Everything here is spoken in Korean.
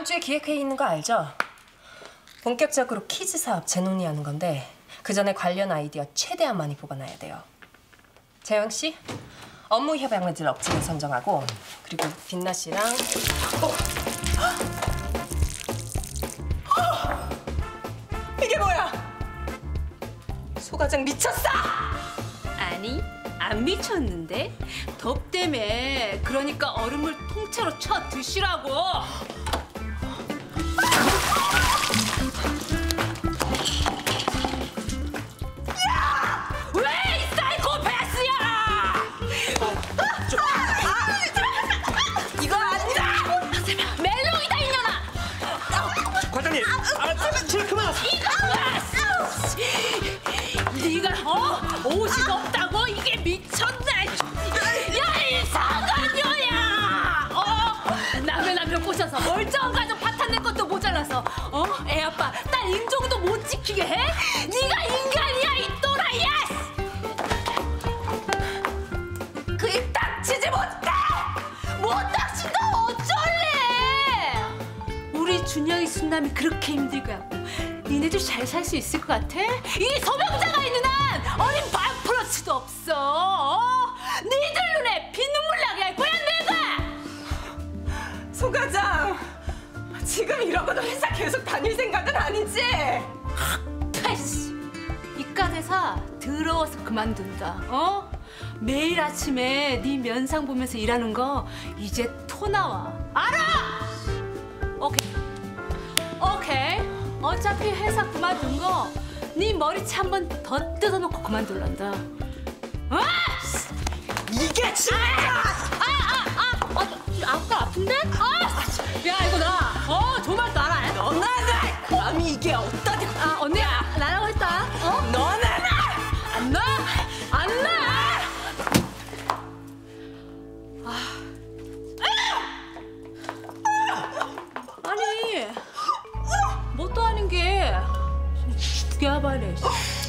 다음 주에 기획회의 있는 거 알죠? 본격적으로 키즈 사업 재논의하는 건데 그 전에 관련 아이디어 최대한 많이 뽑아놔야 돼요. 재영 씨, 업무 협약을 억지로 선정하고 그리고 빛나 씨랑 이게 뭐야? 소과장 미쳤어? 아니, 안 미쳤는데 덥다며. 그러니까 얼음물 통째로 쳐 드시라고. 옷이 덥다고? 이게 미쳤네! 야, 이 사관녀야! 남의 남편 꼬셔서 멀쩡한 가정 파탄낸 것도 모자라서 애 아빠, 딸 인종도 못 지키게 해? 네가 인간이야, 이 또라이야! 그 입 닥치지 못해! 못 닥친다, 어쩔래! 우리 준영이 순남이 그렇게 힘들게 하고 니네들 잘 살 수 있을 것 같아? 이 소명자가 있는 한 어린 반프러치도 없어. 니들 눈에 비눈물 나게 할 거야 내가. 송 과장, 지금 이러고도 회사 계속 다닐 생각은 아니지? 아이씨, 이깟 회사 더러워서 그만둔다. 매일 아침에 네 면상 보면서 일하는 거 이제 토 나와. 알아? 오케이, 오케이. 어차피 회사 그만둔 거 네 머리채 한 번 더 뜯어놓고 그만둘란다. 이게 진짜! 아까 아픈데? 야, 이거 나! 정말 나 알아? 너나 알아! 감히 이게 어디다 대고! 아, 언니! 나라고 했다! 너나 알아! 안 나! 안 나! 아니! 뭣도 아닌 게 죽여버려.